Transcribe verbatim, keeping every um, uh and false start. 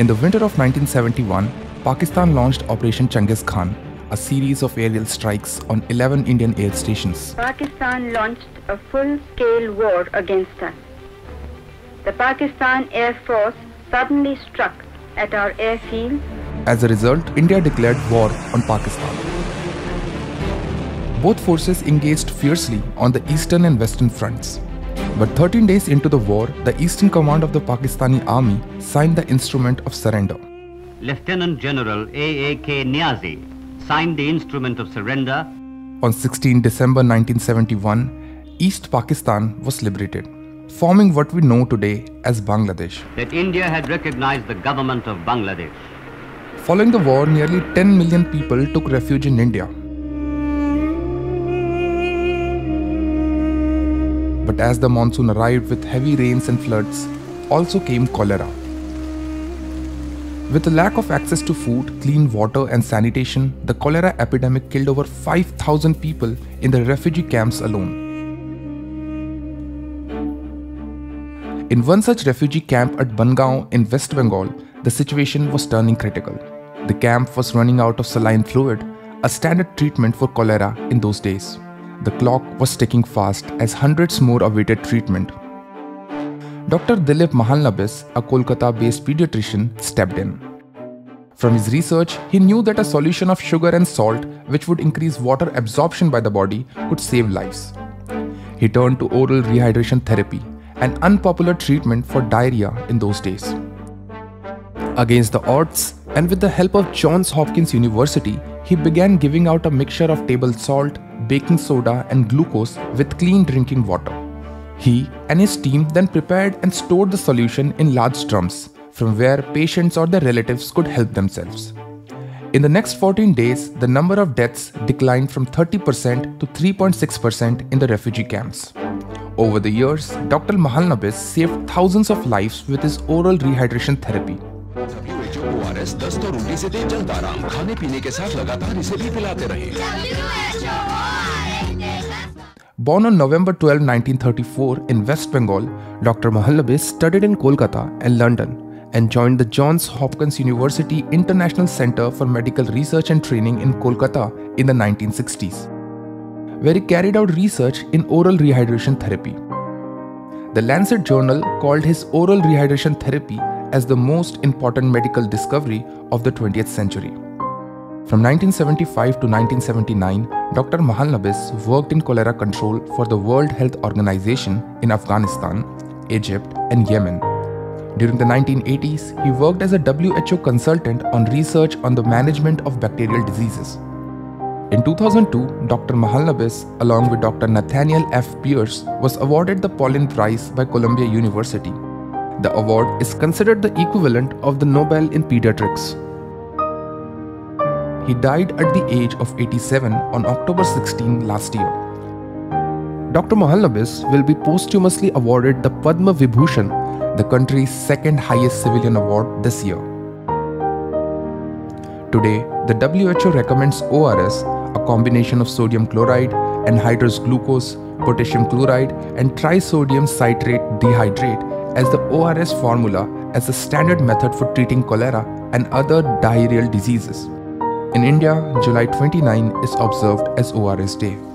In the winter of nineteen seventy-one, Pakistan launched Operation Chingiz Khan, a series of aerial strikes on eleven Indian air stations. Pakistan launched a full-scale war against us. The Pakistan Air Force suddenly struck at our airfield. As a result, India declared war on Pakistan. Both forces engaged fiercely on the eastern and western fronts. But thirteen days into the war, the Eastern Command of the Pakistani Army signed the instrument of surrender. Lieutenant General A A K Niazi signed the instrument of surrender. On the sixteenth of December nineteen seventy-one, East Pakistan was liberated, forming what we know today as Bangladesh. That India had recognized the government of Bangladesh. Following the war, nearly ten million people took refuge in India. But as the monsoon arrived with heavy rains and floods, also came cholera. With a lack of access to food, clean water and sanitation, the cholera epidemic killed over five thousand people in the refugee camps alone. In one such refugee camp at Bongaon in West Bengal, the situation was turning critical. The camp was running out of saline fluid, a standard treatment for cholera in those days. The clock was ticking fast as hundreds more awaited treatment. Doctor Dilip Mahalanabis, a Kolkata-based pediatrician, stepped in. From his research, he knew that a solution of sugar and salt, which would increase water absorption by the body, could save lives. He turned to oral rehydration therapy, an unpopular treatment for diarrhea in those days. Against the odds, and with the help of Johns Hopkins University, he began giving out a mixture of table salt, baking soda and glucose with clean drinking water. He and his team then prepared and stored the solution in large drums, from where patients or their relatives could help themselves. In the next fourteen days, the number of deaths declined from thirty percent to three point six percent in the refugee camps. Over the years, Doctor Mahalanabis saved thousands of lives with his oral rehydration therapy. Born on November twelfth nineteen thirty-four in West Bengal, Doctor Mahalanabis studied in Kolkata and London and joined the Johns Hopkins University International Center for Medical Research and Training in Kolkata in the nineteen sixties. Where he carried out research in oral rehydration therapy. The Lancet journal called his oral rehydration therapy as the most important medical discovery of the twentieth century. From nineteen seventy-five to nineteen seventy-nine, Doctor Mahalanabis worked in cholera control for the World Health Organization in Afghanistan, Egypt, and Yemen. During the nineteen eighties, he worked as a W H O consultant on research on the management of bacterial diseases. In two thousand two, Doctor Mahalanabis, along with Doctor Nathaniel F. Pierce, was awarded the Pollin Prize by Columbia University. The award is considered the equivalent of the Nobel in Pediatrics. He died at the age of eighty-seven on October sixteenth last year. Doctor Mahalanabis will be posthumously awarded the Padma Vibhushan, the country's second highest civilian award this year. Today, the W H O recommends O R S, a combination of sodium chloride, anhydrous glucose, potassium chloride and trisodium citrate dehydrate as the O R S formula as the standard method for treating cholera and other diarrheal diseases. In India, July twenty-ninth is observed as O R S Day.